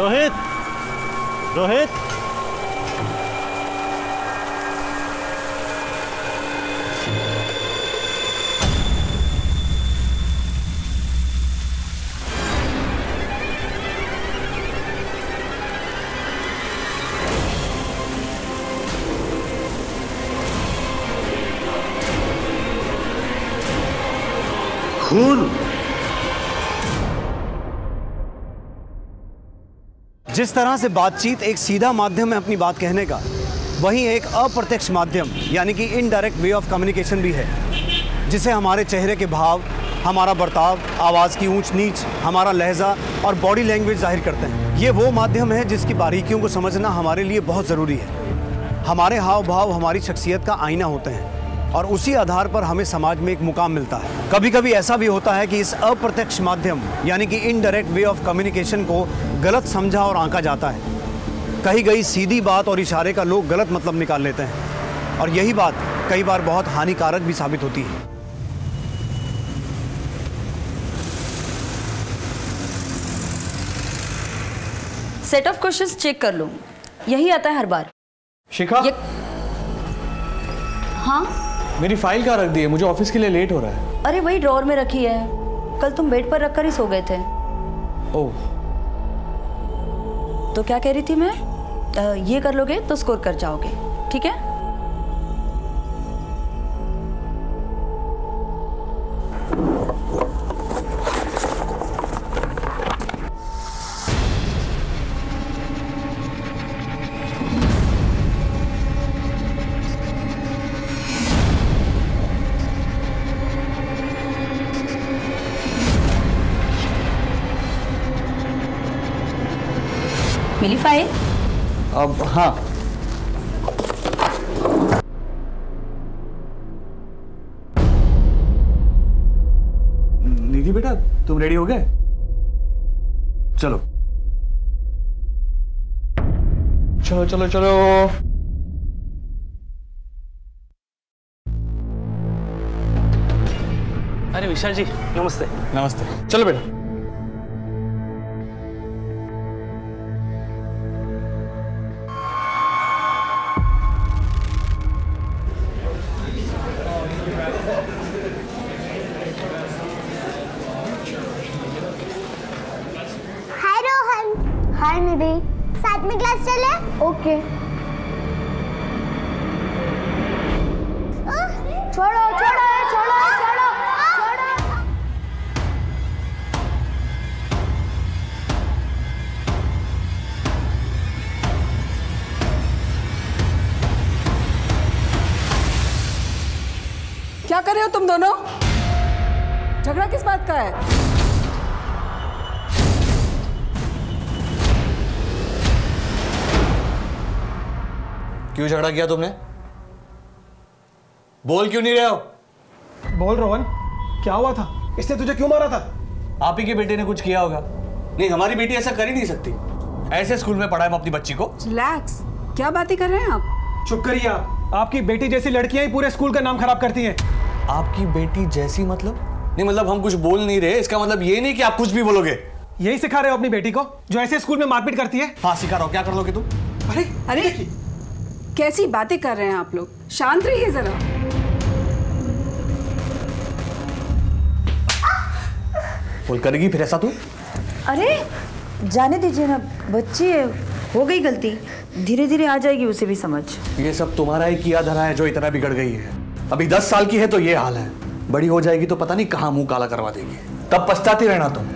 रोहित, रोहित खून। जिस तरह से बातचीत एक सीधा माध्यम है अपनी बात कहने का, वहीं एक अप्रत्यक्ष माध्यम यानी कि इनडायरेक्ट वे ऑफ कम्युनिकेशन भी है, जिसे हमारे चेहरे के भाव, हमारा बर्ताव, आवाज़ की ऊंच नीच, हमारा लहजा और बॉडी लैंग्वेज जाहिर करते हैं। ये वो माध्यम है जिसकी बारीकियों को समझना हमारे लिए बहुत ज़रूरी है। हमारे हाव भाव हमारी शख्सियत का आईना होते हैं और उसी आधार पर हमें समाज में एक मुकाम मिलता है। कभी कभी ऐसा भी होता है कि इस अप्रत्यक्ष माध्यम यानी कि इनडायरेक्ट वे ऑफ कम्युनिकेशन को गलत समझा और आंका जाता है। कही गई सीधी बात और इशारे का लोग गलत मतलब निकाल लेते हैं और यही बात कई बार बहुत हानिकारक भी साबित होती है। सेट ऑफ क्वेश्चंस चेक कर लो, यही आता है हर बार। शिखा, हाँ मेरी फाइल कहाँ रख दी है? मुझे ऑफिस के लिए लेट हो रहा है। अरे वही ड्रॉअर में रखी है, कल तुम बेड पर रखकर ही सो गए थे। ओह, तो क्या कह रही थी मैं? ये कर लोगे तो स्कोर कर जाओगे, ठीक है? मिली फाइल? अब हाँ। निधि बेटा, तुम रेडी हो गए? चलो चलो चलो चलो। अरे विशाल जी, नमस्ते। नमस्ते। चलो बेटा। ओके। छोड़ो छोड़ो छोड़ो छोड़ो छोड़ो। क्या कर रहे हो तुम दोनों? झगड़ा किस बात का है? क्यों झगड़ा किया तुमने? बोल क्यों नहीं रहे हो? बोल रोहन, क्या हुआ था? इसने तुझे क्यों मारा था? आप ही के बेटे ने कुछ किया होगा। नहीं, हमारी बेटी ऐसा कर ही नहीं सकती। ऐसे स्कूल में पढ़ाए हम अपनी बच्ची को। रिलैक्स, क्या बातें कर रहे हैं आप? चुप करिए आप। आपकी बेटी जैसी लड़कियां ही पूरे स्कूल का नाम खराब करती हैं। आपकी बेटी जैसी मतलब? नहीं मतलब हम कुछ बोल नहीं रहे, इसका मतलब ये नहीं कि आप कुछ भी बोलोगे। यही सिखा रहे हो अपनी बेटी को, जो ऐसे स्कूल में मारपीट करती है? हाँ सिखा रहा हूँ, क्या कर लोगे तुम? अरे अरे कैसी बातें कर रहे हैं आप लोग, शांत रहिए जरा। बोल करेगी फिर ऐसा तू? अरे जाने दीजिए ना, बच्ची है, हो गई गलती, धीरे धीरे आ जाएगी उसे भी समझ। ये सब तुम्हारा ही किया धरा है जो इतना बिगड़ गई है। अभी 10 साल की है तो ये हाल है, बड़ी हो जाएगी तो पता नहीं कहाँ मुंह काला करवा देगी, तब पछताती रहना तुम।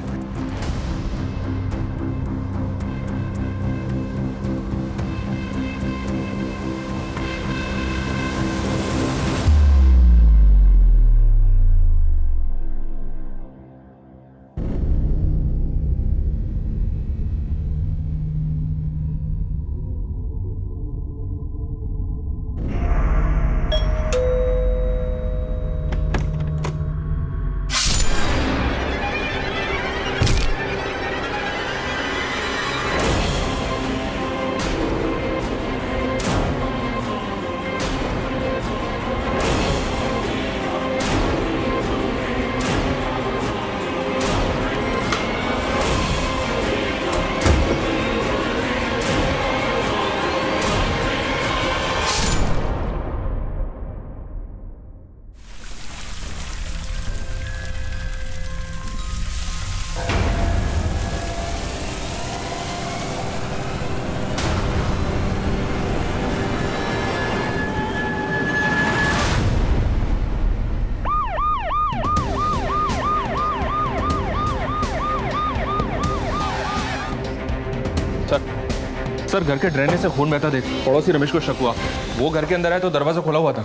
सर, घर के ड्रेनेज से खून बहता देख पड़ोसी रमेश को शक हुआ। वो घर के अंदर आया तो दरवाजा खुला हुआ था।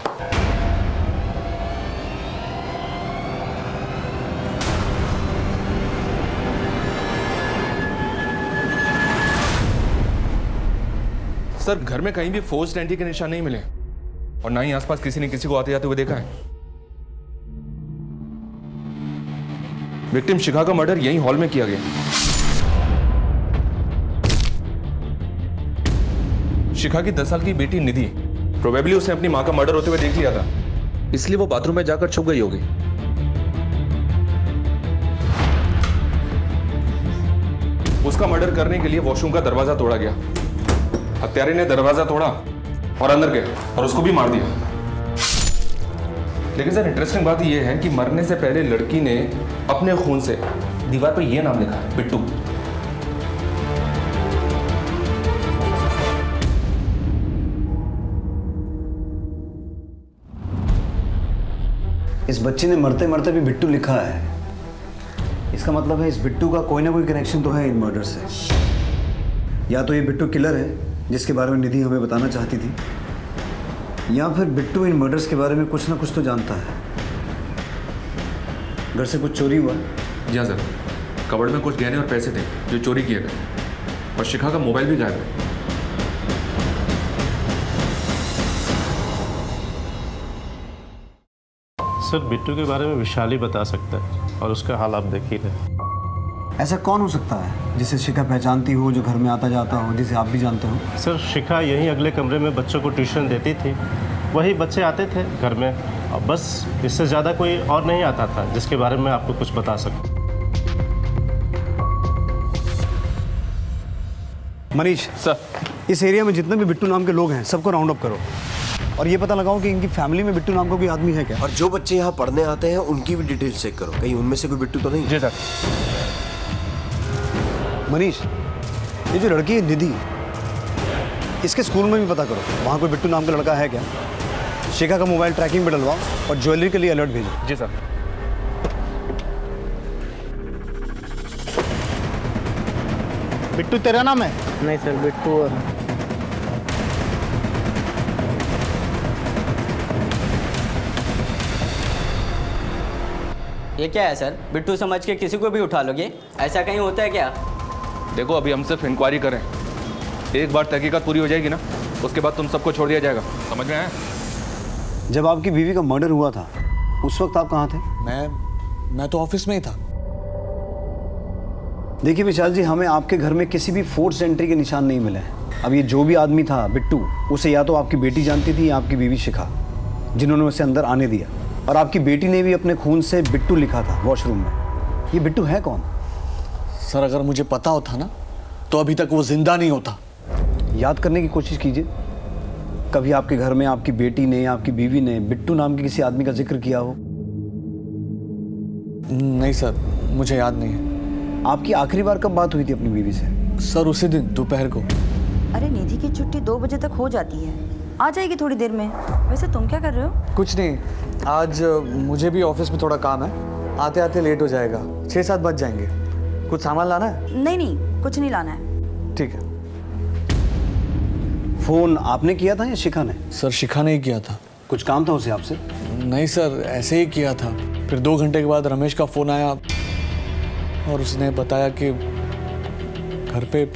सर, घर में कहीं भी फोर्स्ड एंट्री के निशान नहीं मिले और ना ही आसपास किसी ने किसी को आते जाते हुए देखा है। विक्टिम शिखा का मर्डर यहीं हॉल में किया गया। शिखा की 10 साल की बेटी निधि, प्रोबेबली उसने अपनी मां का मर्डर होते हुए देख लिया था, इसलिए वो बाथरूम में जाकर छुप गई होगी। उसका मर्डर करने के लिए वॉशरूम का दरवाजा तोड़ा गया। हत्यारे ने दरवाजा तोड़ा और अंदर गए और उसको भी मार दिया। लेकिन सर, इंटरेस्टिंग बात यह है कि मरने से पहले लड़की ने अपने खून से दीवार पर यह नाम लिखा है, बिट्टू। इस बच्चे ने मरते मरते भी बिट्टू लिखा है। इसका मतलब है इस बिट्टू का कोई ना कोई कनेक्शन तो है इन मर्डर से। या तो ये बिट्टू किलर है जिसके बारे में निधि हमें बताना चाहती थी, या फिर बिट्टू इन मर्डर्स के बारे में कुछ ना कुछ तो जानता है। घर से कुछ चोरी हुआ? जी सर, कबड़ में कुछ गहने और पैसे थे जो चोरी किए गए और शिखा का मोबाइल भी गायब है। सर, बिट्टू के बारे में विशाल ही बता सकता है और उसका हाल आप देख ही रहे। ऐसा कौन हो सकता है जिसे शिखा पहचानती हो, जो घर में आता जाता हो, जिसे आप भी जानते हो? सर, शिखा यहीं अगले कमरे में बच्चों को ट्यूशन देती थी। वही बच्चे आते थे घर में और बस, इससे ज़्यादा कोई और नहीं आता था जिसके बारे में आपको कुछ बता सकूं। मनीष सर, इस एरिया में जितने भी बिट्टू नाम के लोग हैं सबको राउंड अप करो और ये पता लगाओ कि इनकी फैमिली में बिट्टू नाम का कोई आदमी है क्या। और जो बच्चे यहाँ पढ़ने आते हैं उनकी भी डिटेल्स चेक करो, कहीं उनमें से कोई बिट्टू तो नहीं। जी सर। मनीष, ये जो लड़की है निधि, इसके स्कूल में भी पता करो, वहाँ कोई बिट्टू नाम का लड़का है क्या। शिखा का मोबाइल ट्रैकिंग पे डलवाओ और ज्वेलरी के लिए अलर्ट भेजो। जी सर। बिट्टू तेरा नाम है? नहीं सर, बिट्टू और ये क्या है सर, बिट्टू समझ के किसी को भी उठा लोगे? ऐसा कहीं होता है क्या? देखो, अभी हम सिर्फ इंक्वायरी करें। एक बार तहकीकात पूरी हो जाएगी ना, उसके बाद तुम सबको छोड़ दिया जाएगा। समझ में आया? जब आपकी बीवी का मर्डर हुआ था उस वक्त आप कहाँ थे? मैं तो ऑफिस में ही था। देखिए विशाल जी, हमें आपके घर में किसी भी फोर्स एंट्री के निशान नहीं मिले। अब ये जो भी आदमी था बिट्टू, उसे या तो आपकी बेटी जानती थी या आपकी बीवी शिखा, जिन्होंने उसे अंदर आने दिया। और आपकी बेटी ने भी अपने खून से बिट्टू लिखा था वॉशरूम में। ये बिट्टू है कौन? सर, अगर मुझे पता होता ना तो अभी तक वो जिंदा नहीं होता। याद करने की कोशिश कीजिए, कभी आपके घर में आपकी बेटी ने, आपकी बीवी ने बिट्टू नाम के किसी आदमी का जिक्र किया हो? नहीं सर, मुझे याद नहीं है। आपकी आखिरी बार कब बात हुई थी अपनी बीवी से? सर, उसी दिन दोपहर को। अरे निधि की छुट्टी 2 बजे तक हो जाती है, आ जाएगी थोड़ी देर में। वैसे तुम क्या कर रहे हो? कुछ नहीं, आज मुझे भी ऑफिस में थोड़ा काम है, आते आते लेट हो जाएगा, 6-7 बज जाएंगे। कुछ सामान लाना है? नहीं, कुछ नहीं लाना है। ठीक है। फ़ोन आपने किया था या शिखा ने? सर, शिखा ने ही किया था। कुछ काम था उसे आपसे? नहीं सर, ऐसे ही किया था। फिर 2 घंटे के बाद रमेश का फ़ोन आया और उसने बताया कि घर पे।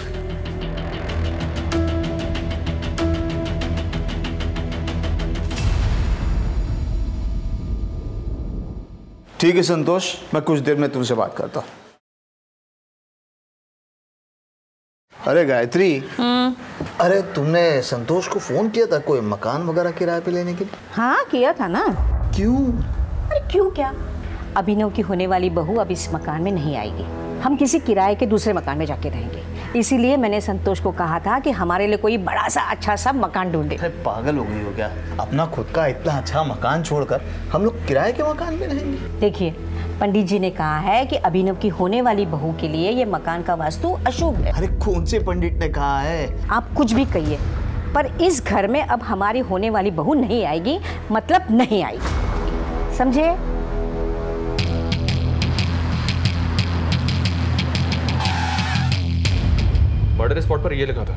ठीक है संतोष, मैं कुछ देर में तुमसे बात करता हूँ। अरे गायत्री, अरे तुमने संतोष को फोन किया था कोई मकान वगैरह किराए पे लेने के लिए? हाँ, किया था ना। क्यों? अरे क्यों क्या, अभिनव की होने वाली बहू अब इस मकान में नहीं आएगी, हम किसी किराए के दूसरे मकान में जाके रहेंगे। इसीलिए मैंने संतोष को कहा था कि हमारे लिए कोई बड़ा सा अच्छा सा मकान ढूंढे। पागल हो गई हो क्या, अपना खुद का इतना अच्छा मकान छोड़कर हम लोग किराए के मकान में रहेंगे? देखिए, पंडित जी ने कहा है कि अभिनव की होने वाली बहू के लिए ये मकान का वास्तु अशुभ है। अरे कौन से पंडित ने कहा है? आप कुछ भी कहिए, पर इस घर में अब हमारी होने वाली बहू नहीं आएगी, मतलब नहीं आएगी, समझे? मर्डर स्पॉट पर ये लिखा था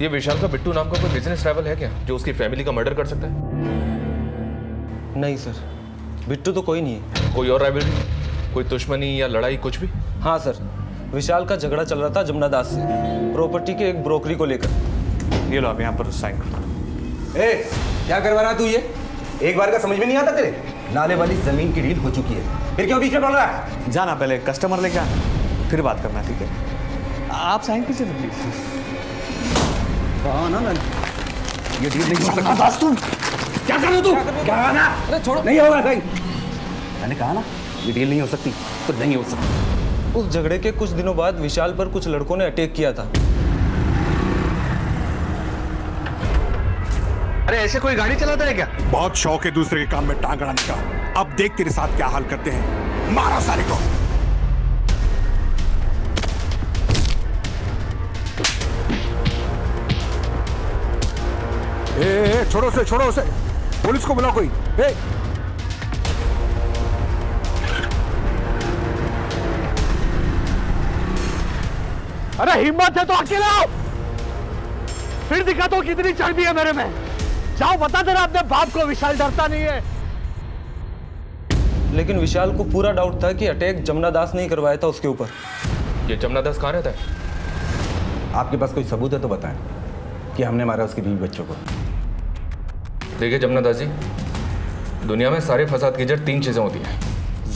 ये विशाल का बिट्टू नाम का कोई बिजनेस ट्रैवल है क्या जो उसकी फैमिली का मर्डर कर सकता है? नहीं सर, बिट्टू तो कोई नहीं है। कोई और राइवलरी, कोई दुश्मनी या लड़ाई कुछ भी? हाँ सर, विशाल का झगड़ा चल रहा था जमनादास से प्रॉपर्टी के एक ब्रोकरी को लेकर। ये लो आप यहाँ पर साइन करो। ए, क्या करवा रहा तू ये? एक बार का समझ में नहीं आता तेरे? नाले वाली जमीन की डील हो चुकी है, फिर क्यों बीच में बोल रहा है? जाना पहले कस्टमर लेके आना, फिर बात करना, ठीक है? आप साइन कीजिए ना प्लीज। हाँ ना, ये डील नहीं हो सकता। तुम क्या कर रहे हो? तू कहा ना, अरे छोड़ो, नहीं होगा साइन। मैंने कहा ना ये डील नहीं हो सकती, तो नहीं हो सकती। उस झगड़े के कुछ दिनों बाद विशाल पर कुछ लड़कों ने अटैक किया था। अरे ऐसे कोई गाड़ी चलाता है क्या? बहुत शौक है दूसरे के काम में टांग अड़ाने का। अब देख तेरे साथ क्या हाल करते हैं, मारो सारे को। ए, छोड़ो उसे, छोड़ो उसे, पुलिस को बुलाओ कोई। ए, अरे हिम्मत है तो अकेले आओ, फिर दिखा तो कितनी चढ़ी है मेरे में। जाओ बता देना अपने बाप को, विशाल डरता नहीं है। लेकिन विशाल को पूरा डाउट था कि अटैक जमनादास ने करवाया था उसके ऊपर। ये जमनादास कहाँ रहता है? आपके पास कोई सबूत है तो बताएं कि हमने मारा उसके बीवी बच्चों को। देखिए जमनादास जी, दुनिया में सारे फसाद की जड़ तीन चीजें होती हैं,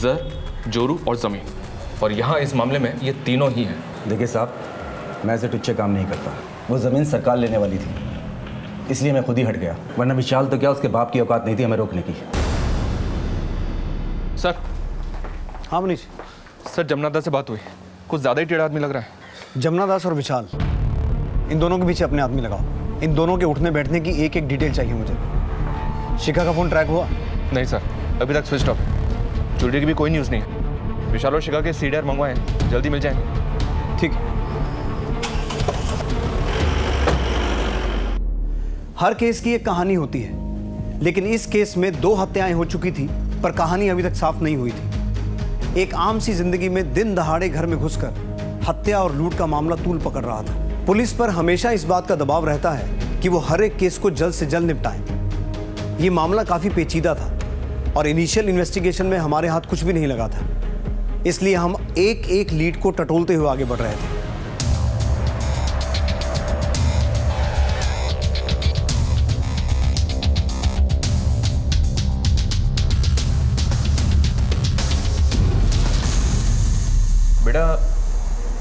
जर, जोरू और जमीन, और यहाँ इस मामले में ये तीनों ही हैं। देखिए साहब, मैं ऐसे टुच्चे काम नहीं करता। वो ज़मीन सरकार लेने वाली थी, इसलिए मैं खुद ही हट गया, वरना विशाल तो क्या उसके बाप की औकात नहीं थी हमें रोकने की। सर। हाँ मनीष। सर जमनादास से बात हुई, कुछ ज़्यादा ही टेढ़ा आदमी लग रहा है। जमनादास और विशाल, इन दोनों के पीछे अपने आदमी लगाओ। इन दोनों के उठने बैठने की एक एक डिटेल चाहिए मुझे। शिखा का फ़ोन ट्रैक हुआ? नहीं सर, अभी तक स्विच ऑफ। चोरी की भी कोई न्यूज़ नहीं है। विशाल और शिखा के सीडर मंगवाएँ, जल्दी मिल जाएंगे। ठीक। हर केस की एक कहानी होती है, लेकिन इस केस में 2 हत्याएं हो चुकी थी, पर कहानी अभी तक साफ नहीं हुई थी। एक आम सी जिंदगी में दिन दहाड़े घर में घुसकर हत्या और लूट का मामला तूल पकड़ रहा था। पुलिस पर हमेशा इस बात का दबाव रहता है कि वो हर एक केस को जल्द से जल्द निपटाएं। ये मामला काफी पेचीदा था और इनिशियल इन्वेस्टिगेशन में हमारे हाथ कुछ भी नहीं लगा था, इसलिए हम एक एक लीड को टटोलते हुए आगे बढ़ रहे थे। बेटा,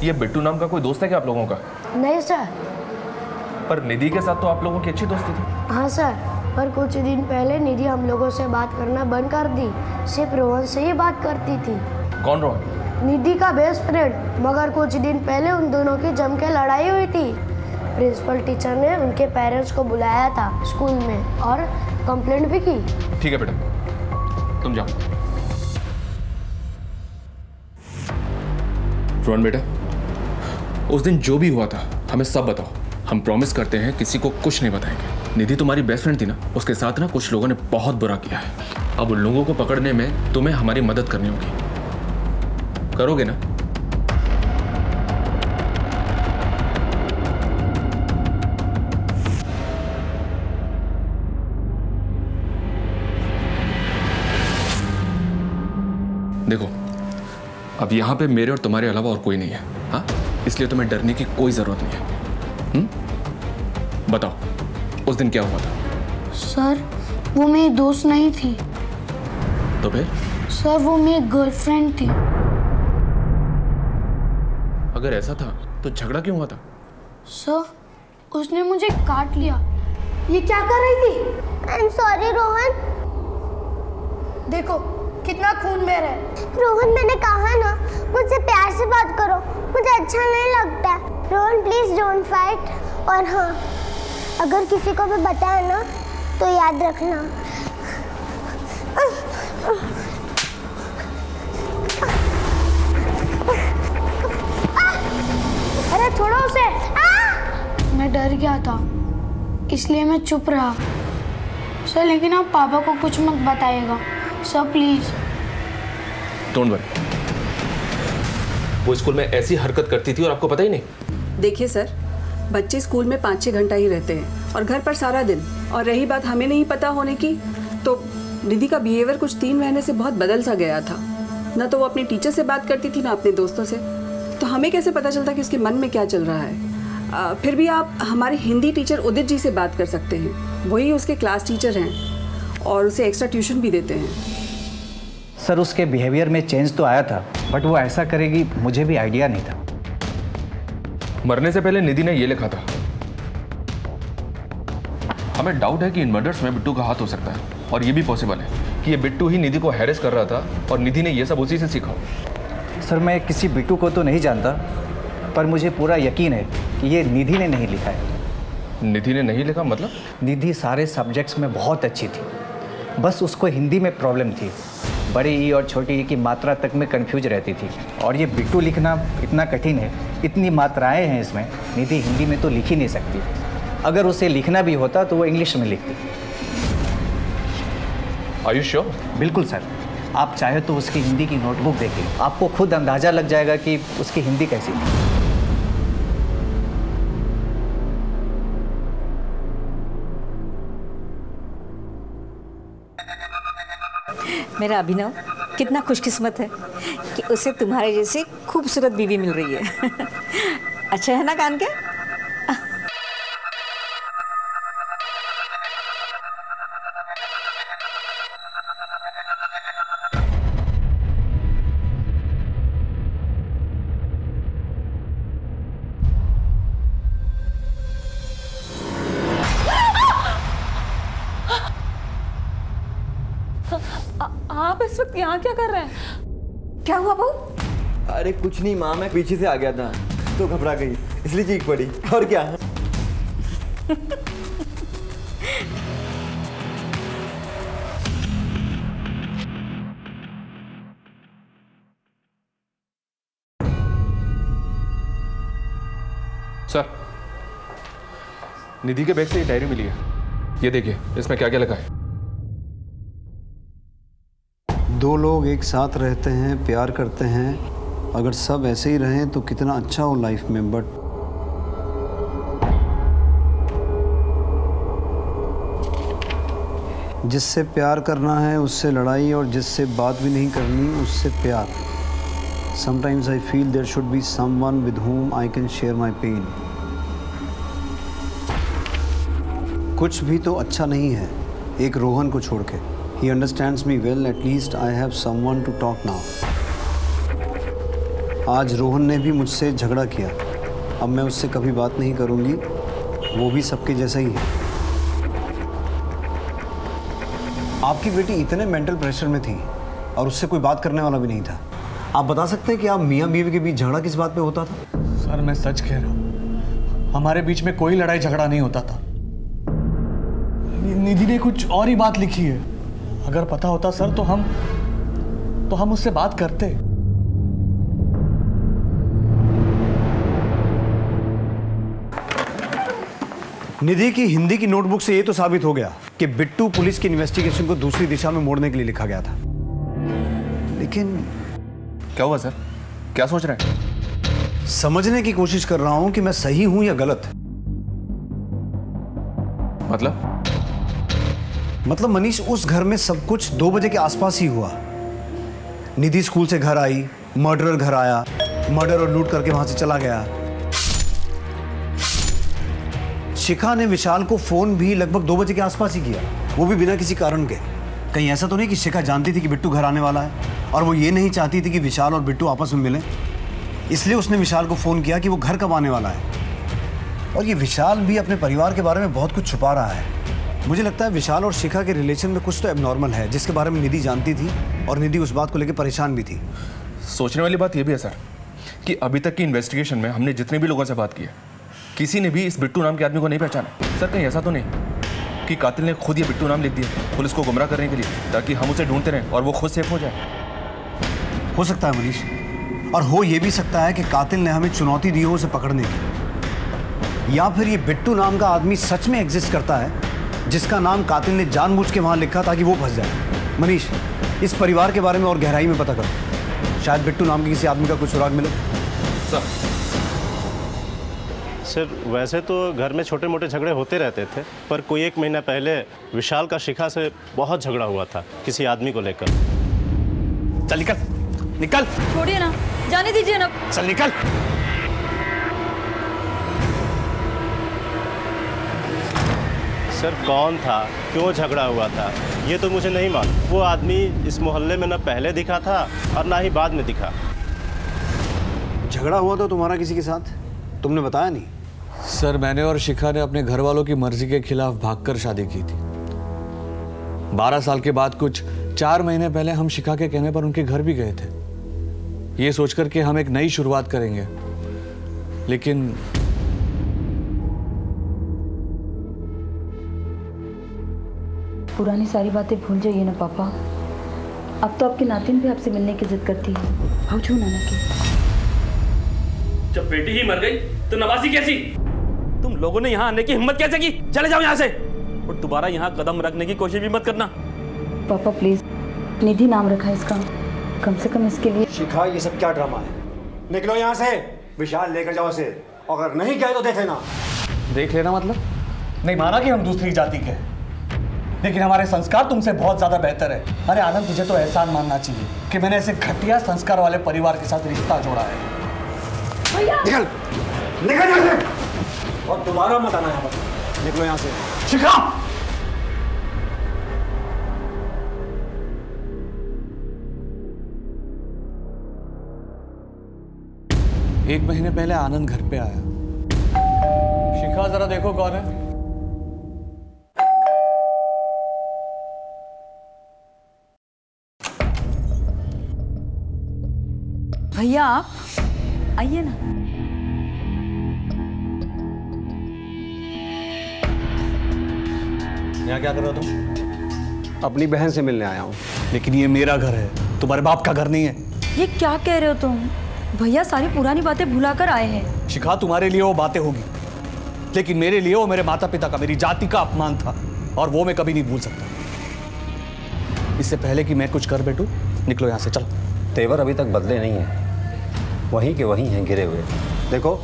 ये बिट्टू नाम का कोई दोस्त है क्या आप लोगों का? नहीं सर। पर निधि के साथ तो आप लोगों की अच्छी दोस्ती थी। हाँ सर, पर कुछ दिन पहले निधि हम लोगों से बात करना बंद कर दी, सिर्फ रोहन से ही बात करती थी। कौन रोहन? निधि का बेस्ट फ्रेंड। मगर कुछ दिन पहले उन दोनों की जम के लड़ाई हुई थी। प्रिंसिपल टीचर ने उनके पेरेंट्स को बुलाया था स्कूल में और कंप्लेंट भी की। ठीक है बेटा, तुम जाओ। रोहन बेटा, उस दिन जो भी हुआ था हमें सब बताओ। हम प्रॉमिस करते हैं किसी को कुछ नहीं बताएंगे। निधि तुम्हारी बेस्ट फ्रेंड थी ना, उसके साथ ना कुछ लोगों ने बहुत बुरा किया है। अब उन लोगों को पकड़ने में तुम्हें हमारी मदद करनी होगी, करोगे ना? देखो, अब यहां पे मेरे और तुम्हारे अलावा और कोई नहीं है, हाँ? इसलिए तुम्हें डरने की कोई जरूरत नहीं है। बताओ उस दिन क्या हुआ था? सर वो मेरी दोस्त नहीं थी। तो फिर? सर वो मेरी गर्लफ्रेंड थी। अगर ऐसा था तो झगड़ा क्यों हुआ था? सर उसने मुझे काट लिया। ये क्या कर रही थी? I am sorry Rohan. देखो कितना खून बह रहा है। रोहन मैंने कहा ना, मुझसे प्यार से बात करो, मुझे अच्छा नहीं लगता। Rohan please don't fight. और हाँ, अगर किसी को भी बताया ना तो याद रखना। छोड़ो उसे। मैं डर गया था इसलिए मैं चुप रहा। सर लेकिन आप पापा को कुछ मत बताइएगा सर, प्लीज। Don't worry. वो स्कूल में ऐसी हरकत करती थी और आपको पता ही नहीं? देखिए सर, बच्चे स्कूल में 5-6 घंटा ही रहते हैं और घर पर सारा दिन। और रही बात हमें नहीं पता होने की, तो निधि का बिहेवियर कुछ 3 महीने से बहुत बदल सा गया था। ना तो वो अपने टीचर से बात करती थी, ना अपने दोस्तों से, तो हमें कैसे पता चलता कि उसके मन में क्या चल रहा है। फिर भी आप हमारे हिंदी टीचर उदित जी से बात कर सकते हैं, वही उसके क्लास टीचर हैं और उसे एक्स्ट्रा ट्यूशन भी देते हैं। सर, उसके बिहेवियर में चेंज तो आया था, बट वो ऐसा करेगी मुझे भी आइडिया नहीं था। मरने से पहले निधि ने ये लिखा था, हमें डाउट है कि इन मर्डर्स में बिट्टू का हाथ हो सकता है, और ये भी पॉसिबल है कि ये बिट्टू ही निधि को हैरेस कर रहा था और निधि ने ये सब उसी से सीखा। सर, मैं किसी बिट्टू को तो नहीं जानता, पर मुझे पूरा यकीन है कि ये निधि ने नहीं लिखा है। निधि ने नहीं लिखा मतलब? निधि सारे सब्जेक्ट्स में बहुत अच्छी थी, बस उसको हिंदी में प्रॉब्लम थी। बड़ी ई और छोटी ई की मात्रा तक में कंफ्यूज रहती थी, और ये बिट्टू लिखना इतना कठिन है, इतनी मात्राएं हैं इसमें, निधि हिंदी में तो लिख ही नहीं सकती। अगर उसे लिखना भी होता तो वो इंग्लिश में लिखती। Are you sure? बिल्कुल सर, आप चाहे तो उसकी हिंदी की नोटबुक देखें, आपको खुद अंदाज़ा लग जाएगा कि उसकी हिंदी कैसी थी। मेरा अभिनव कितना खुशकिस्मत है कि उसे तुम्हारे जैसी खूबसूरत बीवी मिल रही है। अच्छा है ना कान के? क्या कर रहे हैं? क्या हुआ बहू? अरे कुछ नहीं माँ, मैं पीछे से आ गया था तो घबरा गई, इसलिए चीख पड़ी और क्या। सर, निधि के बैग से ये डायरी मिली है, ये देखिए इसमें क्या क्या लिखा है। 2 लोग एक साथ रहते हैं, प्यार करते हैं, अगर सब ऐसे ही रहें तो कितना अच्छा हो लाइफ में, बट जिससे प्यार करना है उससे लड़ाई, और जिससे बात भी नहीं करनी उससे प्यार। Sometimes I feel there should be someone with whom I can share my pain. कुछ भी तो अच्छा नहीं है एक रोहन को छोड़ के। He understands me well. At least I have someone to talk now. आज रोहन ने भी मुझसे झगड़ा किया, अब मैं उससे कभी बात नहीं करूंगी, वो भी सबके जैसा ही है। आपकी बेटी इतने मेंटल प्रेशर में थी और उससे कोई बात करने वाला भी नहीं था। आप बता सकते हैं कि आप मियाँ बीवी के बीच झगड़ा किस बात पे होता था? सर, मैं सच कह रहा हूँ, हमारे बीच में कोई लड़ाई झगड़ा नहीं होता था। निधि ने कुछ और ही बात लिखी है, अगर पता होता सर तो हम उससे बात करते। निधि की हिंदी की नोटबुक से ये तो साबित हो गया कि बिट्टू पुलिस की इन्वेस्टिगेशन को दूसरी दिशा में मोड़ने के लिए लिखा गया था। लेकिन क्या हुआ सर, क्या सोच रहे हैं? समझने की कोशिश कर रहा हूं कि मैं सही हूं या गलत। मतलब? मतलब मनीष, उस घर में सब कुछ 2 बजे के आसपास ही हुआ। निधि स्कूल से घर आई, मर्डरर घर आया, मर्डर और लूट करके वहां से चला गया। शिखा ने विशाल को फोन भी लगभग 2 बजे के आसपास ही किया, वो भी बिना किसी कारण के। कहीं ऐसा तो नहीं कि शिखा जानती थी कि बिट्टू घर आने वाला है और वो ये नहीं चाहती थी कि विशाल और बिट्टू आपस में मिलें, इसलिए उसने विशाल को फोन किया कि वो घर कब आने वाला है। और ये विशाल भी अपने परिवार के बारे में बहुत कुछ छुपा रहा है। मुझे लगता है विशाल और शिखा के रिलेशन में कुछ तो एबनॉर्मल है, जिसके बारे में निधि जानती थी और निधि उस बात को लेकर परेशान भी थी। सोचने वाली बात यह भी है सर कि अभी तक की इन्वेस्टिगेशन में हमने जितने भी लोगों से बात की है, किसी ने भी इस बिट्टू नाम के आदमी को नहीं पहचाना। सर, कहीं ऐसा तो नहीं कि कातिल ने खुद ये बिट्टू नाम लिख दिया पुलिस को गुमराह करने के लिए, ताकि हम उसे ढूंढते रहें और वो खुद सेफ हो जाए। हो सकता है मनीष, और हो ये भी सकता है कि कातिल ने हमें चुनौती दी हो उसे पकड़ने की, या फिर ये बिट्टू नाम का आदमी सच में एग्जिस्ट करता है, जिसका नाम कातिल ने जानबूझ के वहां लिखा ताकि वो फंस जाए। मनीष, इस परिवार के बारे में और गहराई में पता करो, शायद बिट्टू नाम के किसी आदमी का कुछ सुराग मिले। सर, सर वैसे तो घर में छोटे मोटे झगड़े होते रहते थे, पर कोई एक महीना पहले विशाल का शिखा से बहुत झगड़ा हुआ था किसी आदमी को लेकर। चल निकल, निकल। छोड़िए ना, जाने दीजिए ना। चल निकल। सर कौन था, क्यों झगड़ा हुआ था, ये तो मुझे नहीं मालूम। वो आदमी इस मोहल्ले में ना पहले दिखा था और ना ही बाद में दिखा। झगड़ा हुआ तो तुम्हारा किसी के साथ, तुमने बताया नहीं? सर मैंने और शिखा ने अपने घर वालों की मर्जी के खिलाफ भागकर शादी की थी। 12 साल के बाद कुछ 4 महीने पहले हम शिखा के कहने पर उनके घर भी गए थे, ये सोचकर कि हम एक नई शुरुआत करेंगे। लेकिन पुरानी सारी बातें भूल जाइए ना पापा। अब तो आपकी नातिन भी आपसे मिलने की जिद करती है। भागो नाना की। जब बेटी ही मर गई तो नवासी कैसी? तुम लोगों ने यहाँ आने की हिम्मत कैसे की? चले जाओ यहाँ से और दोबारा यहाँ कदम रखने की कोशिश भी मत करना। पापा प्लीज, निधि नाम रखा है इसका, कम से कम इसके लिए। शिखा ये सब क्या ड्रामा है? निकलो यहाँ से, विशाल लेकर जाओ इसे। अगर नहीं गए तो देख लेना। देख लेना मतलब? नहीं माना कि हम दूसरी जाति के, लेकिन हमारे संस्कार तुमसे बहुत ज़्यादा बेहतर है। अरे आनंद तुझे तो एहसान मानना चाहिए कि मैंने ऐसे घटिया संस्कार वाले परिवार के साथ रिश्ता जोड़ा है। निकल, निकल यहाँ से और दोबारा मत आना यहाँ पर। निकलो यहाँ से। शिखा एक महीने पहले आनंद घर पे आया। शिखा जरा देखो कौन है। भैया आप आइए ना। यहाँ क्या कर रहे हो तुम? अपनी बहन से मिलने आया हूँ। लेकिन ये मेरा घर है, तुम्हारे बाप का घर नहीं है। ये क्या कह रहे हो तुम? भैया सारी पुरानी बातें भुलाकर आए हैं। शिखा तुम्हारे लिए वो बातें होगी, लेकिन मेरे लिए वो मेरे माता पिता का, मेरी जाति का अपमान था और वो मैं कभी नहीं भूल सकता। इससे पहले कि मैं कुछ कर बैठूं, निकलो यहाँ से। चलो। तेवर अभी तक बदले नहीं है, वहीं के वहीं हैं गिरे हुए। देखो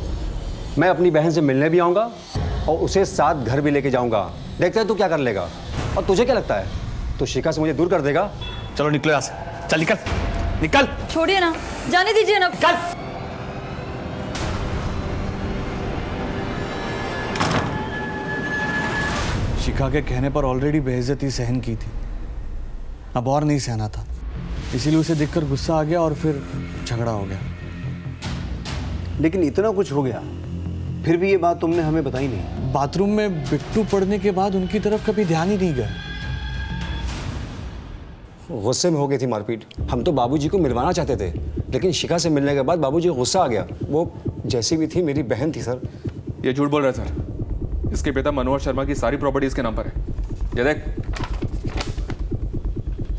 मैं अपनी बहन से मिलने भी आऊँगा और उसे साथ घर भी लेके जाऊँगा। देखते हैं तू क्या कर लेगा। और तुझे क्या लगता है तू शिखा से मुझे दूर कर देगा? चलो निकलो यहाँ से। चल निकल, निकल। छोड़िए ना, जाने दीजिए ना। निकल। शिखा के कहने पर ऑलरेडी बेइज्जती सहन की थी, अब और नहीं सहना था, इसीलिए उसे देखकर गुस्सा आ गया और फिर झगड़ा हो गया। लेकिन इतना कुछ हो गया फिर भी ये बात तुमने हमें बताई नहीं। बाथरूम में बिट्टू पड़ने के बाद उनकी तरफ कभी ध्यान ही नहीं गया। गुस्से में हो गई थी मारपीट। हम तो बाबूजी को मिलवाना चाहते थे, लेकिन शिखा से मिलने के बाद बाबूजी को गुस्सा आ गया। वो जैसी भी थी मेरी बहन थी। सर ये झूठ बोल रहा है सर। इसके पिता मनोहर शर्मा की सारी प्रॉपर्टी इसके नाम पर है। ये देख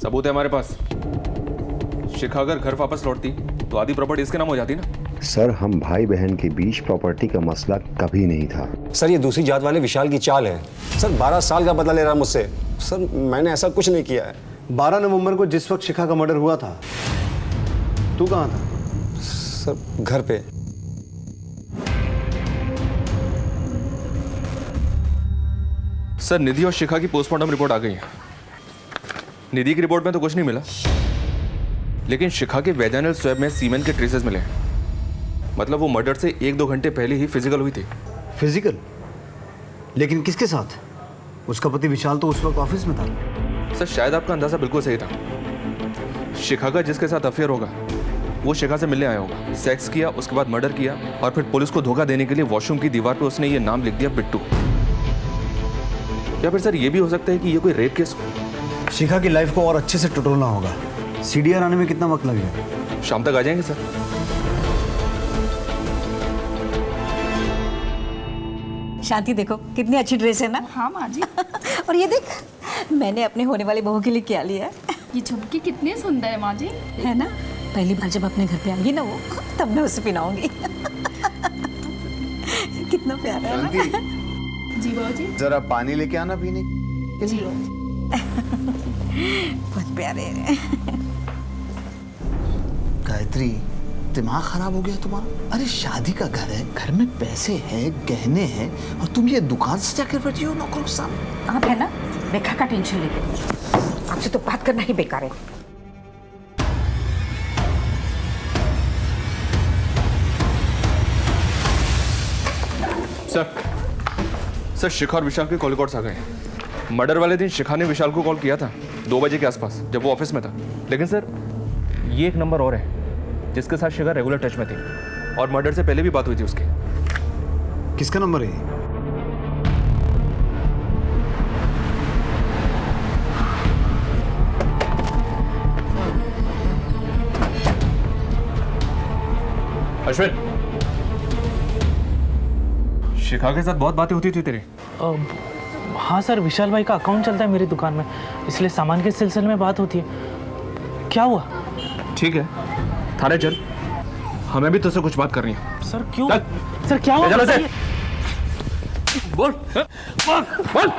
सबूत है हमारे पास। शिखा अगर घर वापस लौटती तो आधी प्रॉपर्टी इसके नाम हो जाती ना। सर हम भाई बहन के बीच प्रॉपर्टी का मसला कभी नहीं था। सर ये दूसरी जात वाले विशाल की चाल है। सर 12 साल का बदला ले रहा मुझसे। सर मैंने ऐसा कुछ नहीं किया है। 12 नवंबर को जिस वक्त शिखा का मर्डर हुआ था तू कहाँ था? सर घर पे। सर निधि और शिखा की पोस्टमार्टम रिपोर्ट आ गई है। निधि की रिपोर्ट में तो कुछ नहीं मिला, लेकिन शिखा के वैजाइनल स्वैब में सीमेन के ट्रेसेस मिले। मतलब वो मर्डर से 1-2 घंटे पहले ही फिजिकल हुई थी। फिजिकल? लेकिन किसके साथ? उसका पति विशाल तो उस वक्त ऑफिस में था। सर शायद आपका अंदाजा बिल्कुल सही था। शिखा का जिसके साथ अफेयर होगा वो शिखा से मिलने आया होगा। सेक्स किया, उसके बाद मर्डर किया और फिर पुलिस को धोखा देने के लिए वॉशरूम की दीवार पर उसने ये नाम लिख दिया बिट्टू। या फिर सर ये भी हो सकता है कि ये कोई रेप केस हो। शिखा की लाइफ को और अच्छे से टटोलना होगा। CDR आने में कितना वक्त लगेगा? शाम तक आ जाएंगे सर। शांति देखो कितनी अच्छी ड्रेस है ना। हाँ माँ जी। और ये देख मैंने अपने होने वाले बहू के लिए क्या लिया है। ये झुमके कितने सुंदर है माँ जी, है ना। पहली बार जब अपने घर पे आएंगी ना वो, तब मैं उसे पहनाऊंगी। कितना प्यारा है ना? जी बहू जी जरा पानी लेके आना पीने। जी बहुत प्यारे हैं। गायत्री दिमाग खराब हो गया तुम्हारा? अरे शादी का घर है, घर में पैसे हैं, गहने हैं, और तुम ये दुकान सजा कर बैठी हो नौकरों के सामने। आप है ना रेखा का टेंशन लेके, आपसे तो बात करना ही बेकार है। सर शिखा और विशाल के कॉल रिकॉर्ड्स आ गए। मर्डर वाले दिन शिखा ने विशाल को कॉल किया था 2 बजे के आसपास जब वो ऑफिस में था। लेकिन सर ये एक नंबर और है जिसके साथ शिखा रेगुलर टच में थी और मर्डर से पहले भी बात हुई थी उसकी। किसका नंबर है? अश्विन, शिखा के साथ बहुत बातें होती थी तेरी? हाँ सर, विशाल भाई का अकाउंट चलता है मेरी दुकान में, इसलिए सामान के सिलसिले में बात होती है। क्या हुआ? ठीक है थाने चल, हमें भी तुझसे कुछ बात करनी है। सर क्यों? सर क्या हुआ? बोल बोल।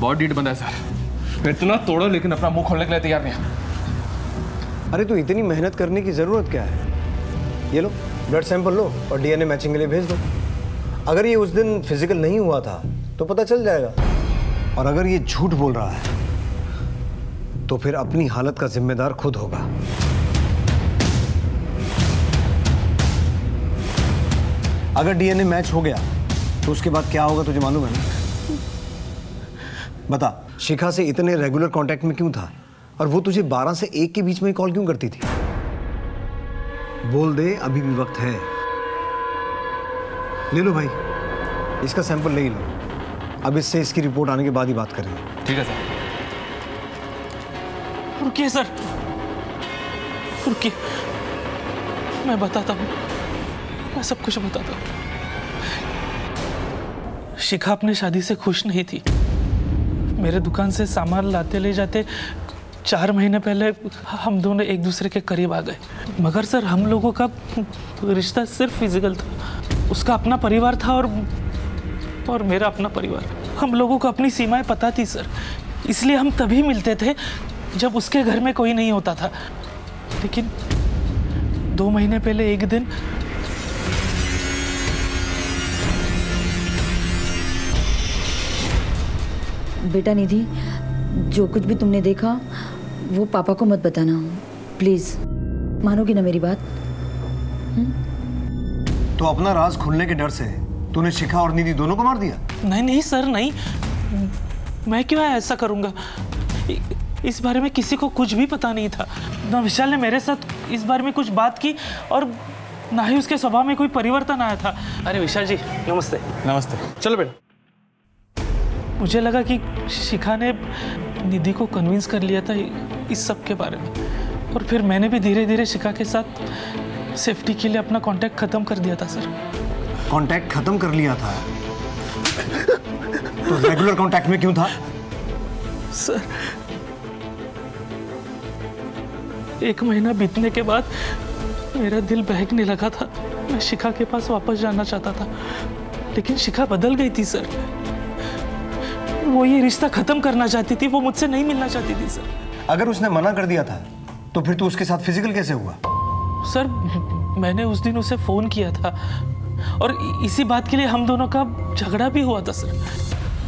बहुत डीट बना है सर, इतना तोड़ो लेकिन अपना मुंह खोलने के लिए तैयार नहीं है। अरे तो इतनी मेहनत करने की ज़रूरत क्या है? ये लो ब्लड सैंपल लो और डीएनए मैचिंग के लिए भेज दो। अगर ये उस दिन फिजिकल नहीं हुआ था तो पता चल जाएगा, और अगर ये झूठ बोल रहा है तो फिर अपनी हालत का जिम्मेदार खुद होगा। अगर डीएनए मैच हो गया तो उसके बाद क्या होगा तुझे मालूम है ना? बता, शिखा से इतने रेगुलर कॉन्टैक्ट में क्यों था और वो तुझे 12 से 1 के बीच में कॉल क्यों करती थी? बोल दे, अभी भी वक्त है। ले लो भाई, इसका सैंपल ले ही लो। अब इससे इसकी रिपोर्ट आने के बाद ही बात करेंगे। ठीक है सर। रुकिए सर, रुकिए, मैं बताता हूँ, मैं सब कुछ बताता हूँ। शिखा अपनी शादी से खुश नहीं थी। मेरे दुकान से सामान लाते ले जाते 4 महीने पहले हम दोनों एक दूसरे के करीब आ गए। मगर सर हम लोगों का रिश्ता सिर्फ फिजिकल था। उसका अपना परिवार था और मेरा अपना परिवार। हम लोगों को अपनी सीमाएं पता थी सर, इसलिए हम तभी मिलते थे जब उसके घर में कोई नहीं होता था। लेकिन 2 महीने पहले एक दिन बेटा निधि, जो कुछ भी तुमने देखा वो पापा को मत बताना, प्लीज। मानोगी ना मेरी बात? तो अपना राज खुलने के डर से तूने शिखा और निधि दोनों को मार दिया? नहीं नहीं सर, नहीं, मैं क्यों ऐसा करूंगा? इस बारे में किसी को कुछ भी पता नहीं था। ना विशाल ने मेरे साथ इस बारे में कुछ बात की और ना ही उसके स्वभाव में कोई परिवर्तन आया था। अरे विशाल जी नमस्ते। नमस्ते। चलो बेटा। मुझे लगा कि शिखा ने निधि को कन्विंस कर लिया था इस सब के बारे में, और फिर मैंने भी धीरे धीरे शिखा के साथ सेफ्टी के लिए अपना कांटेक्ट ख़त्म कर दिया था सर। कांटेक्ट ख़त्म कर लिया था? तो रेगुलर कांटेक्ट में क्यों था? सर 1 महीना बीतने के बाद मेरा दिल बहकने लगा था। मैं शिखा के पास वापस जाना चाहता था, लेकिन शिखा बदल गई थी सर। वो ये रिश्ता खत्म करना चाहती थी, वो मुझसे नहीं मिलना चाहती थी सर। अगर उसने मना कर दिया था तो फिर तू उसके साथ फिजिकल कैसे हुआ? सर मैंने उस दिन उसे फोन किया था और इसी बात के लिए हम दोनों का झगड़ा भी हुआ था सर।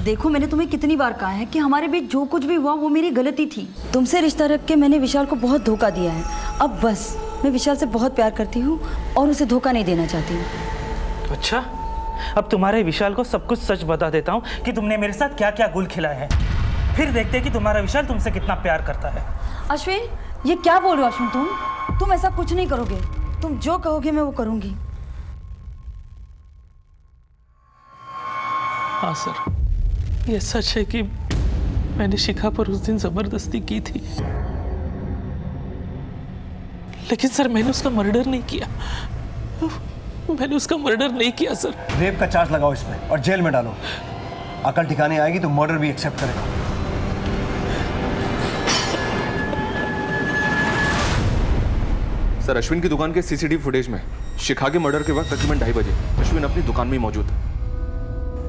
देखो मैंने तुम्हें कितनी बार कहा है कि हमारे बीच जो कुछ भी हुआ वो मेरी गलती थी। तुमसे रिश्ता रख के मैंने विशाल को बहुत धोखा दिया है। अब बस, मैं विशाल से बहुत प्यार करती हूँ और उसे धोखा नहीं देना चाहती हूँ। अच्छा, अब तुम्हारे विशाल को सब कुछ सच बता देता हूँ कि तुमने मेरे साथ क्या क्या गुल खिलाए हैं। फिर देखते हैं कि तुम्हारा विशाल तुमसे कितना प्यार करता है। अश्विन ये क्या बोल रहे हो? अश्विन तुम ऐसा कुछ नहीं करोगे। तुम जो कहोगे मैं वो करूँगी। हाँ सर, ये सच है कि मैंने शिखा पर उस दिन जबरदस्ती की थी, लेकिन सर मैंने उसका मर्डर नहीं किया। मैंने उसका मर्डर नहीं किया सर। रेप का चार्ज लगाओ इस पे और जेल में डालो। अकल ठिकाने आएगी तो मर्डर भी एक्सेप्ट करेगा। सर अश्विन की दुकान के सीसीटीवी फुटेज में शिखा के मर्डर के वक्त तकरीबन 2:30 बजे अश्विन अपनी दुकान में मौजूद था।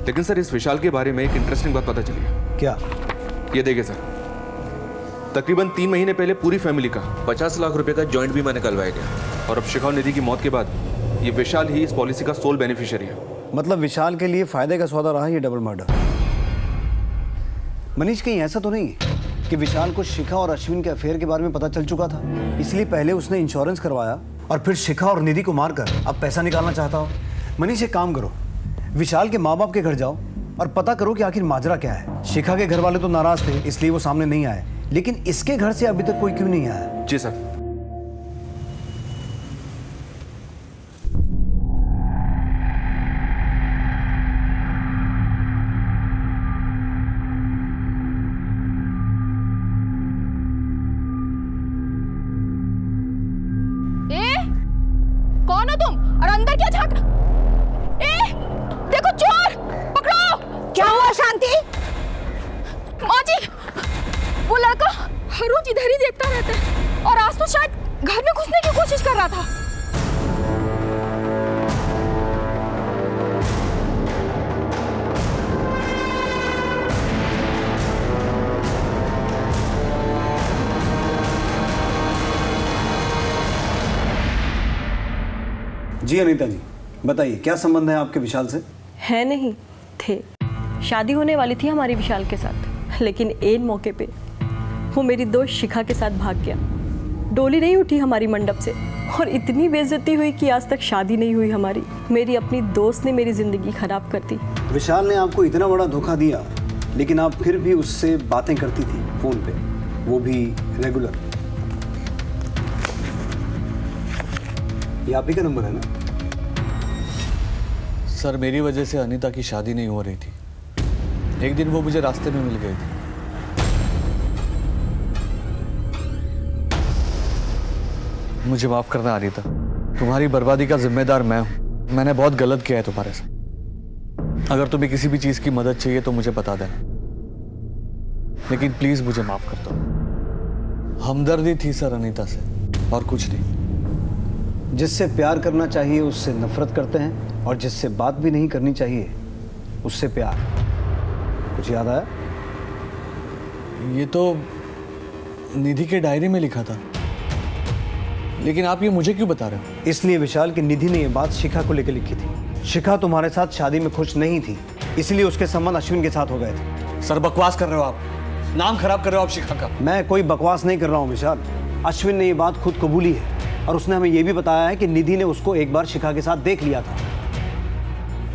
लेकिन सर इस विशाल के बारे में एक इंटरेस्टिंग बात पता चली है। क्या? ये देखिए सर, तकरीबन 3 महीने पहले पूरी फैमिली का 50 लाख रुपए का जॉइंट भी मैंने करवाया गया। और अब शिखा निधि की मौत के बाद ये विशाल ही इस पॉलिसी का सोल बेनिफिशियरी है। मतलब विशाल के लिए फायदे का सौदा रहा ये डबल मर्डर। मनीष, कहीं ऐसा तो नहीं है कि विशाल को शिखा और अश्विन के अफेयर के बारे में पता चल चुका था, इसलिए पहले उसने इंश्योरेंस करवाया और फिर शिखा और निधि को मारकर अब पैसा निकालना चाहता हो? मनीष, एक काम करो, विशाल के माँ बाप के घर जाओ और पता करो कि आखिर माजरा क्या है। शिखा के घर वाले तो नाराज थे इसलिए वो सामने नहीं आए, लेकिन इसके घर से अभी तक कोई क्यों नहीं आया? जी सर। कौन हो तुम और अंदर क्या झांक? देखो चोर, पकड़ो। क्या हुआ शांति? मौजी, वो लड़का हर रोज इधर ही देखता रहता है और आज तो शायद घर में घुसने की कोशिश कर रहा था। जी अनीता जी, बताइए क्या संबंध है आपके विशाल से? है नहीं, थे। शादी होने वाली थी हमारी विशाल के साथ, लेकिन एक मौके पे वो मेरी दोस्त शिखा के साथ भाग गया। डोली नहीं उठी हमारी मंडप से और इतनी बेइज्जती हुई कि आज तक शादी नहीं हुई हमारी। मेरी अपनी दोस्त ने मेरी ज़िंदगी खराब कर दी। विशाल ने आपको इतना बड़ा धोखा दिया, लेकिन आप फिर भी उससे बातें करती थी फ़ोन पे, वो भी रेगुलर। ये आप ही का नंबर है ना? सर, मेरी वजह से अनीता की शादी नहीं हो रही थी। एक दिन वो मुझे रास्ते में मिल गई थी। मुझे माफ करना अनीता, तुम्हारी बर्बादी का जिम्मेदार मैं हूं। मैंने बहुत गलत किया है तुम्हारे साथ। अगर तुम्हें किसी भी चीज की मदद चाहिए तो मुझे बता देना, लेकिन प्लीज मुझे माफ कर दो। हमदर्दी थी सर अनीता से और कुछ नहीं। जिससे प्यार करना चाहिए उससे नफरत करते हैं, और जिससे बात भी नहीं करनी चाहिए उससे प्यार। कुछ याद आया? ये तो निधि के डायरी में लिखा था, लेकिन आप ये मुझे क्यों बता रहे हो? इसलिए विशाल की निधि ने ये बात शिखा को लेकर लिखी थी। शिखा तुम्हारे साथ शादी में खुश नहीं थी, इसलिए उसके संबंध अश्विन के साथ हो गए थे। सर, बकवास कर रहे हो आप, नाम खराब कर रहे हो आप शिखा का। मैं कोई बकवास नहीं कर रहा हूँ विशाल। अश्विन ने ये बात खुद कबूली है और उसने हमें ये भी बताया है कि निधि ने उसको एक बार शिखा के साथ देख लिया था।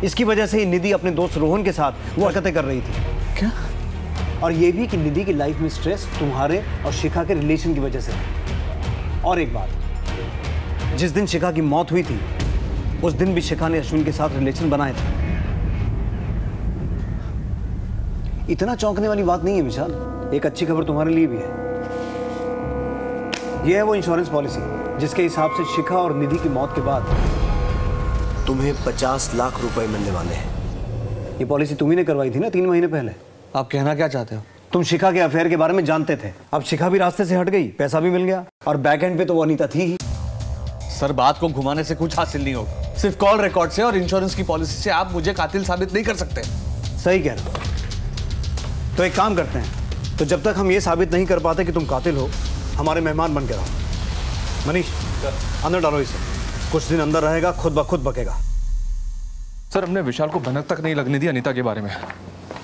इसकी वजह से ही निधि अपने दोस्त रोहन के साथ वो हरकतें कर रही थी। क्या? और ये भी कि निधि की लाइफ में स्ट्रेस तुम्हारे और शिखा के रिलेशन की वजह से। और एक बात, जिस दिन शिखा की मौत हुई थी उस दिन भी शिखा ने अश्विन के साथ रिलेशन बनाए थे। इतना चौंकने वाली बात नहीं है विशाल। एक अच्छी खबर तुम्हारे लिए भी है। यह है वो इंश्योरेंस पॉलिसी जिसके हिसाब से शिखा और निधि की मौत के बाद तुम्हें 50 लाख रुपए मिलने वाले हैं। ये पॉलिसी तुम्ही ने करवाई थी ना 3 महीने पहले। आप कहना क्या चाहते हो? तुम शिखा के अफेयर के बारे में जानते थे। अब शिखा भी रास्ते से हट गई, पैसा भी मिल गया, और बैक एंड पे तो वो अनीता थी ही। सर, बात को घुमाने से कुछ हासिल नहीं होगा। सिर्फ कॉल रिकॉर्ड से और इंश्योरेंस की पॉलिसी से आप मुझे कातिल साबित नहीं कर सकते। सही कह रहे हो। तो एक काम करते हैं, तो जब तक हम ये साबित नहीं कर पाते कि तुम कातिल हो, हमारे मेहमान बन के रहो। मनीष, अंदर डालो इसे। कुछ दिन अंदर रहेगा, खुद ब खुद बकेगा। सर, हमने विशाल को भनक तक नहीं लगने दी अनीता के बारे में,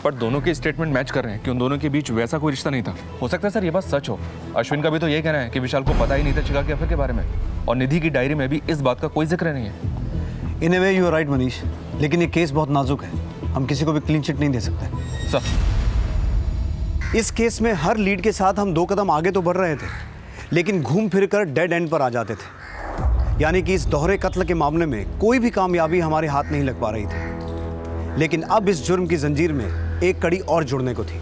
पर दोनों के स्टेटमेंट मैच कर रहे हैं कि उन दोनों के बीच वैसा कोई रिश्ता नहीं था। हो सकता है सर ये बात सच हो। अश्विन का भी तो ये कहना है कि विशाल को पता ही नहीं था शिखा के अफेयर के बारे में, और निधि की डायरी में भी इस बात का कोई जिक्र नहीं है। In a way you are right Manish, लेकिन ये केस बहुत नाजुक है, हम किसी को भी क्लीन चिट नहीं दे सकते। सर, इस केस में हर लीड के साथ हम 2 कदम आगे तो बढ़ रहे थे, लेकिन घूम फिर कर डेड एंड पर आ जाते थे। यानी कि इस दोहरे कत्ल के मामले में कोई भी कामयाबी हमारे हाथ नहीं लग पा रही थी। लेकिन अब इस जुर्म की जंजीर में एक कड़ी और जुड़ने को थी।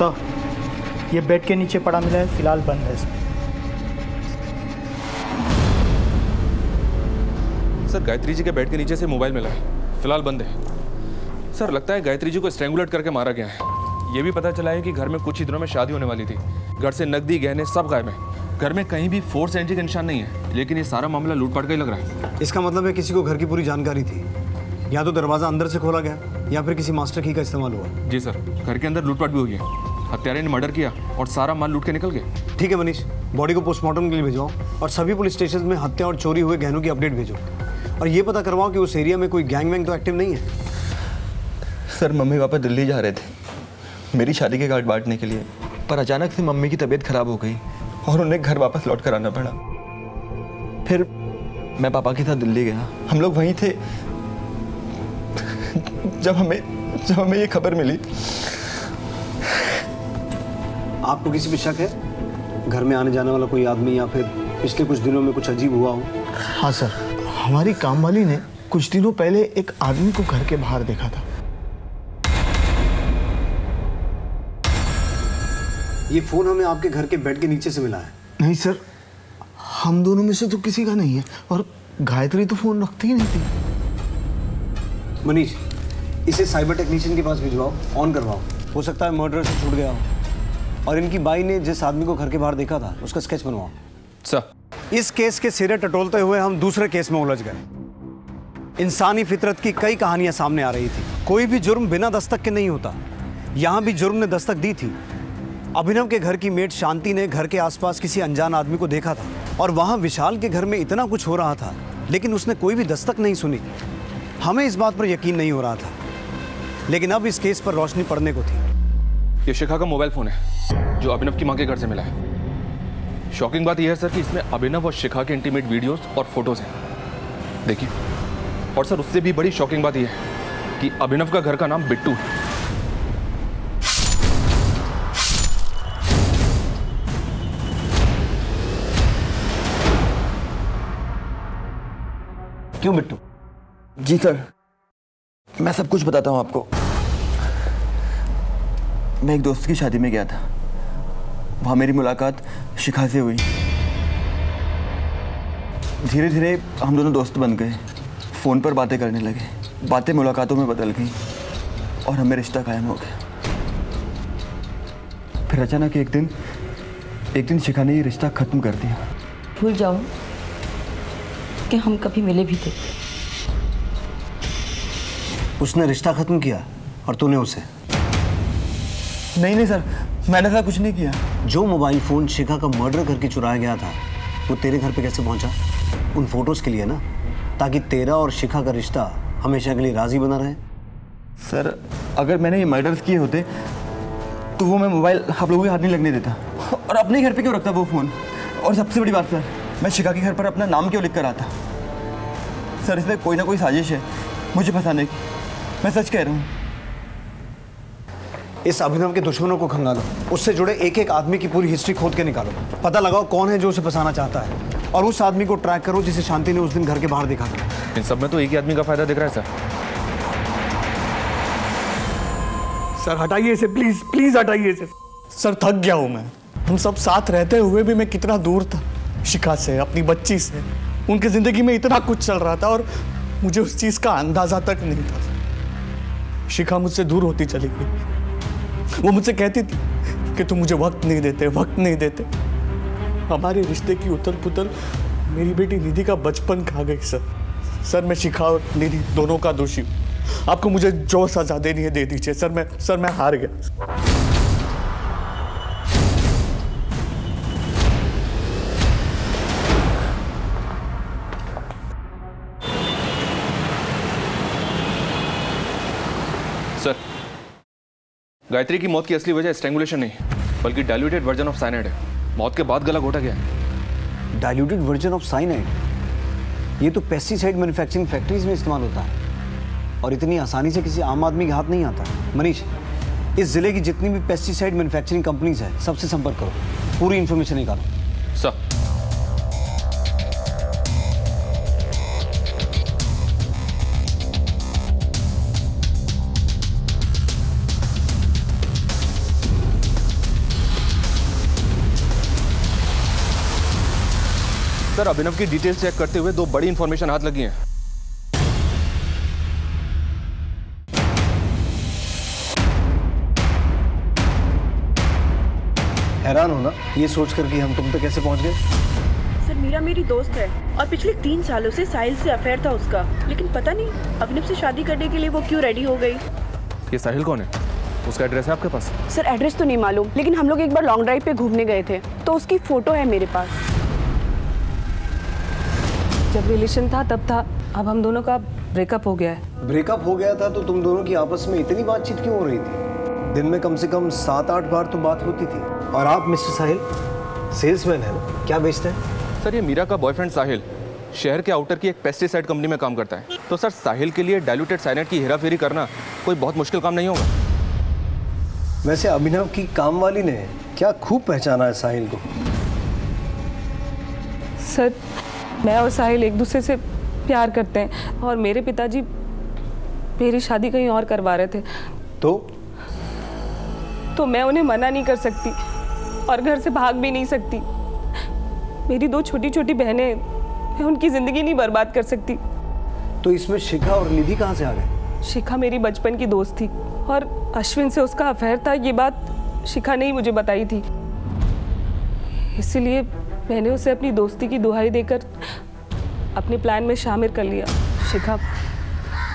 सर, ये बेड के नीचे पड़ा मिला है, फिलहाल बंद है सर। सर, गायत्री जी के बेड के नीचे से मोबाइल मिला है, फिलहाल बंद है सर। लगता है गायत्री जी को स्ट्रैंगुलेट करके मारा गया है। ये भी पता चला है कि घर में कुछ ही दिनों में शादी होने वाली थी। घर से नकदी, गहने सब गायब है। घर में कहीं भी फोर्स एंट्री का निशान नहीं है, लेकिन ये सारा मामला लूटपाट का ही लग रहा है। इसका मतलब है किसी को घर की पूरी जानकारी थी। या तो दरवाज़ा अंदर से खोला गया या फिर किसी मास्टर की का इस्तेमाल हुआ। जी सर, घर के अंदर लूटपाट भी हुई है। हत्यारे ने मर्डर किया और सारा माल लूट के निकल गया। ठीक है मनीष, बॉडी को पोस्टमार्टम के लिए भिजवाओ और सभी पुलिस स्टेशन में हत्या और चोरी हुए गहनों की अपडेट भेजो और ये पता करवाओ कि उस एरिया में कोई गैंग वैंग तो एक्टिव नहीं है। सर, मम्मी पापा दिल्ली जा रहे थे मेरी शादी के कार्ड बांटने के लिए, पर अचानक से मम्मी की तबीयत खराब हो गई और उन्हें घर वापस लौट कर आना पड़ा। फिर मैं पापा के साथ दिल्ली गया। हम लोग वहीं थे जब हमें ये खबर मिली। आपको किसी पे शक है? घर में आने जाने वाला कोई आदमी या फिर पिछले कुछ दिनों में कुछ अजीब हुआ हो? हाँ सर, हमारी काम वाली ने कुछ दिनों पहले एक आदमी को घर के बाहर देखा था। ये फोन हमें आपके घर के बेड के नीचे से मिला है। नहीं सर, हम दोनों में से तो किसी का नहीं है और गायत्री तो फोन रखती ही नहीं थी। मनीष, इसे साइबर टेक्नीशियन के पास भिजवाओ, ऑन करवाओ। हो सकता है मर्डर से छूट गया हो। और इनकी बाई ने जिस आदमी को घर के बाहर देखा था उसका स्केच बनवाओ। सर, इस केस के सिरे टटोलते हुए हम दूसरे केस में उलझ गए। इंसानी फितरत की कई कहानियाँ सामने आ रही थी। कोई भी जुर्म बिना दस्तक के नहीं होता। यहाँ भी जुर्म ने दस्तक दी थी। अभिनव के घर की मेड शांति ने घर के आसपास किसी अनजान आदमी को देखा था और वहाँ विशाल के घर में इतना कुछ हो रहा था, लेकिन उसने कोई भी दस्तक नहीं सुनी। हमें इस बात पर यकीन नहीं हो रहा था, लेकिन अब इस केस पर रोशनी पड़ने को थी। ये शिखा का मोबाइल फ़ोन है जो अभिनव की माँ के घर से मिला है। शॉकिंग बात यह है सर कि इसमें अभिनव और शिखा के इंटीमेट वीडियोज़ और फोटोज़ हैं। देखिए, और सर उससे भी बड़ी शॉकिंग बात यह है कि अभिनव का घर का नाम बिट्टू है। क्यों बिट्टू? जी सर, मैं सब कुछ बताता हूँ आपको। मैं एक दोस्त की शादी में गया था। वहाँ मेरी मुलाकात शिखा से हुई। धीरे धीरे हम दोनों दोस्त बन गए। फ़ोन पर बातें करने लगे। बातें मुलाकातों में बदल गई और हमें रिश्ता कायम हो गया। फिर अचानक एक दिन शिखा ने ये रिश्ता ख़त्म कर दिया। भूल जाओ कि हम कभी मिले भी थे। उसने रिश्ता खत्म किया और तूने उसे? नहीं सर, मैंने ऐसा कुछ नहीं किया। जो मोबाइल फोन शिखा का मर्डर करके चुराया गया था वो तेरे घर पे कैसे पहुंचा? उन फोटोज के लिए ना, ताकि तेरा और शिखा का रिश्ता हमेशा के लिए राजी बना रहे। सर, अगर मैंने ये मर्डर्स किए होते तो वो मैं मोबाइल आप लोगों के हाथ नहीं लगने देता। और अपने घर पर क्यों रखता वो फ़ोन? और सबसे बड़ी बात सर, मैं शिखा के घर पर अपना नाम क्यों लिख कर आता? सर, इसमें कोई ना कोई साजिश है मुझे फंसाने की। मैं सच कह रहा हूँ। इस अभिनव के दुश्मनों को खंगालो। उससे जुड़े एक एक आदमी की पूरी हिस्ट्री खोद के निकालो। पता लगाओ कौन है जो उसे फंसाना चाहता है और उस आदमी को ट्रैक करो जिसे शांति ने उस दिन घर के बाहर देखा था। इन सब में तो एक ही आदमी का फायदा दिख रहा है सर। सर हटाइए इसे, प्लीज़ प्लीज़ हटाइए इसे। सर थक गया हूँ मैं। हम सब साथ रहते हुए भी मैं कितना दूर था शिखा से, अपनी बच्ची से। उनकी ज़िंदगी में इतना कुछ चल रहा था और मुझे उस चीज़ का अंदाज़ा तक नहीं था। शिखा मुझसे दूर होती चली गई। वो मुझसे कहती थी कि तुम मुझे वक्त नहीं देते। हमारे रिश्ते की उथल पुथल मेरी बेटी निधि का बचपन खा गई सर। मैं शिखा और निधि दोनों का दोषी हूँ। आपको मुझे जो सजा देनी है दे दीजिए सर। मैं हार गया। सर, गायत्री की मौत की असली वजह स्ट्रैंगुलेशन नहीं बल्कि डाइल्यूटेड वर्जन ऑफ साइनाइड है। मौत के बाद गला घोटा गया है। Diluted version of cyanide? ये तो पेस्टिसाइड मैन्युफैक्चरिंग फैक्ट्रीज में इस्तेमाल होता है और इतनी आसानी से किसी आम आदमी के हाथ नहीं आता। मनीष, इस ज़िले की जितनी भी पेस्टिसाइड मैन्युफैक्चरिंग कंपनीज हैं सबसे संपर्क करो, पूरी इन्फॉर्मेशन निकालो। सर सर, अभिनव की डिटेल्स चेक करते हुए दो बड़ी इंफॉर्मेशन हाथ लगी हैं। हैरान होना ये सोचकर कि हम तुम पे कैसे पहुंच गए। सर, मीरा मेरी दोस्त है और पिछले 3 सालों से साहिल से अफेयर था उसका, लेकिन पता नहीं अभिनव से शादी करने के लिए वो क्यों रेडी हो गई। ये साहिल कौन है? उसका एड्रेस है आपके पास? सर एड्रेस तो नहीं मालूम, लेकिन हम लोग एक बार लॉन्ग ड्राइव पे घूमने गए थे तो उसकी फोटो है मेरे पास। जब रिलेशन था तब था, अब हम दोनों का ब्रेकअप हो गया है। ब्रेकअप हो गया था तो तुम दोनों की आपस में इतनी बातचीत क्यों हो रही थी? दिन में कम से कम 7-8 बार तो बात होती थी। और आप मिस्टर साहिल सेल्समैन हैं, क्या बेचते हैं? सर ये मीरा का बॉयफ्रेंड साहिल शहर के आउटर की एक पेस्टिसाइड कंपनी में काम करता है, तो सर साहिल के लिए डायलूटेड साइनाइड की हेराफेरी करना कोई बहुत मुश्किल काम नहीं होगा। वैसे अभिनव की काम वाली ने क्या खूब पहचाना है साहिल को। सर मैं और साहिल एक दूसरे से प्यार करते हैं और मेरे पिताजी मेरी शादी कहीं और करवा रहे थे तो मैं उन्हें मना नहीं कर सकती और घर से भाग भी नहीं सकती। मेरी 2 छोटी छोटी बहनें हैं, मैं उनकी ज़िंदगी नहीं बर्बाद कर सकती। तो इसमें शिखा और निधि कहाँ से आ गए? शिखा मेरी बचपन की दोस्त थी और अश्विन से उसका अफेयर था, ये बात शिखा ने ही मुझे बताई थी, इसीलिए मैंने उसे अपनी दोस्ती की दुहाई देकर अपने प्लान में शामिल कर लिया। शिखा,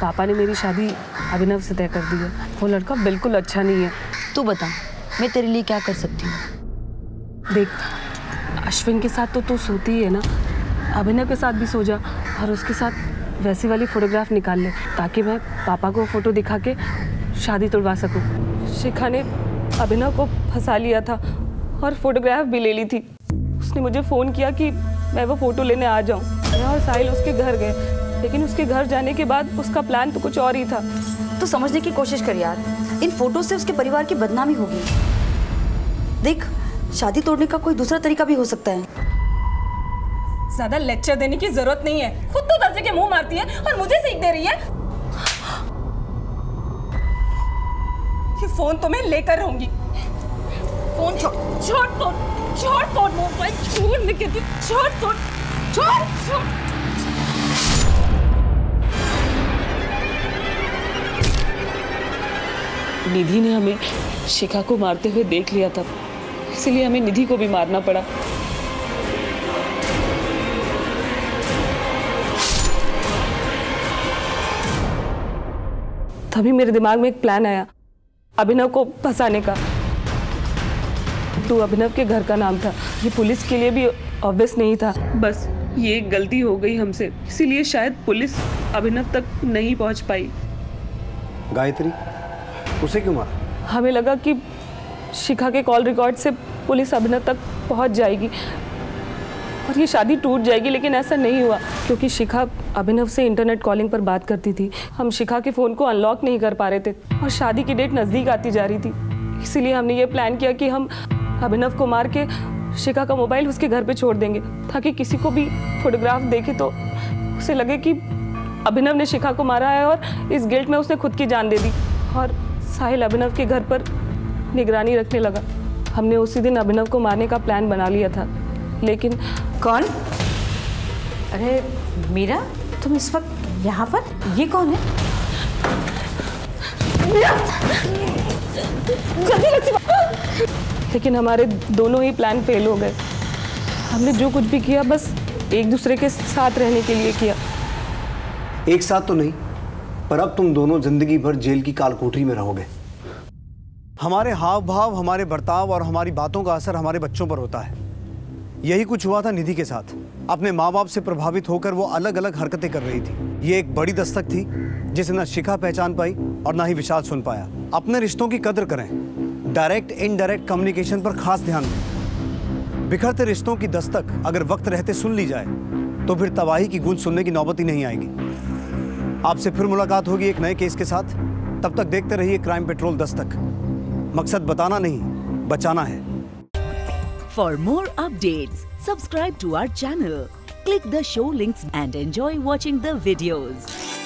पापा ने मेरी शादी अभिनव से तय कर दी है, वो लड़का बिल्कुल अच्छा नहीं है। तू बता मैं तेरे लिए क्या कर सकती हूँ? देख अश्विन के साथ तो तू सोती ही है ना, अभिनव के साथ भी सो जा और उसके साथ वैसी वाली फोटोग्राफ निकाल ले ताकि मैं पापा को फ़ोटो दिखा के शादी तोड़वा सकूं। शिखा ने अभिनव को फंसा लिया था और फोटोग्राफ भी ले ली थी। उसने मुझे फ़ोन किया कि मैं वो फ़ोटो लेने आ जाऊं। मैं और साहिल उसके घर गए, लेकिन उसके घर जाने के बाद उसका प्लान तो कुछ और ही था। तो समझने की कोशिश कर यार, इन फ़ोटो से उसके परिवार की बदनामी होगी। देख शादी तोड़ने का कोई दूसरा तरीका भी हो सकता है। ज़्यादा लेक्चर देने की ज़रूरत नहीं है, खुद तो दर्जे के मुँह मारती है और मुझे सीख दे रही है। फोन तो मैं लेकर रहूंगी। फोन छोड़, छोड़ फोन, छोड़ फोन, मोबाइल छोड़, मैं कहती हूँ छोड़ फोन, छोड़ छोड़। निधि ने हमें शिखा को मारते हुए देख लिया था, इसलिए हमें निधि को भी मारना पड़ा। तभी मेरे दिमाग में एक प्लान आया अभिनव को फंसाने का। तो अभिनव के घर का नाम था, ये पुलिस के लिए भी ऑब्वियस नहीं था। बस ये एक गलती हो गई हमसे, इसीलिए शायद पुलिस अभिनव तक नहीं पहुंच पाई। गायत्री उसे क्यों मारा? हमें लगा कि शिखा के कॉल रिकॉर्ड से पुलिस अभिनव तक पहुंच जाएगी और ये शादी टूट जाएगी, लेकिन ऐसा नहीं हुआ क्योंकि शिखा अभिनव से इंटरनेट कॉलिंग पर बात करती थी। हम शिखा के फ़ोन को अनलॉक नहीं कर पा रहे थे और शादी की डेट नज़दीक आती जा रही थी, इसीलिए हमने ये प्लान किया कि हम अभिनव को मार के शिखा का मोबाइल उसके घर पे छोड़ देंगे ताकि किसी को भी फोटोग्राफ देखे तो उसे लगे कि अभिनव ने शिखा को मारा है और इस गिल्ट में उसने खुद की जान दे दी। और साहिल अभिनव के घर पर निगरानी रखने लगा। हमने उसी दिन अभिनव को मारने का प्लान बना लिया था, लेकिन कौन? अरे मीरा तुम इस वक्त यहाँ पर? ये कौन है? जल्दी। लेकिन हमारे दोनों ही प्लान फेल हो गए। हमने जो कुछ भी किया बस एक दूसरे के साथ रहने के लिए किया। एक साथ तो नहीं, पर अब तुम दोनों जिंदगी भर जेल की कालकोठरी में रहोगे। हमारे हाव भाव, हमारे बर्ताव और हमारी बातों का असर हमारे बच्चों पर होता है। यही कुछ हुआ था निधि के साथ। अपने माँ बाप से प्रभावित होकर वो अलग अलग हरकतें कर रही थी। ये एक बड़ी दस्तक थी जिसे ना शिखा पहचान पाई और ना ही विशाल सुन पाया। अपने रिश्तों की कदर करें, डायरेक्ट इनडायरेक्ट कम्युनिकेशन पर खास ध्यान दें। बिखरते रिश्तों की दस्तक अगर वक्त रहते सुन ली जाए तो फिर तबाही की गूंज सुनने की नौबत ही नहीं आएगी। आपसे फिर मुलाकात होगी एक नए केस के साथ। तब तक देखते रहिए क्राइम पेट्रोल दस्तक। मकसद बताना नहीं, बचाना है। For more updates, subscribe to our channel, click the show links and enjoy watching the videos.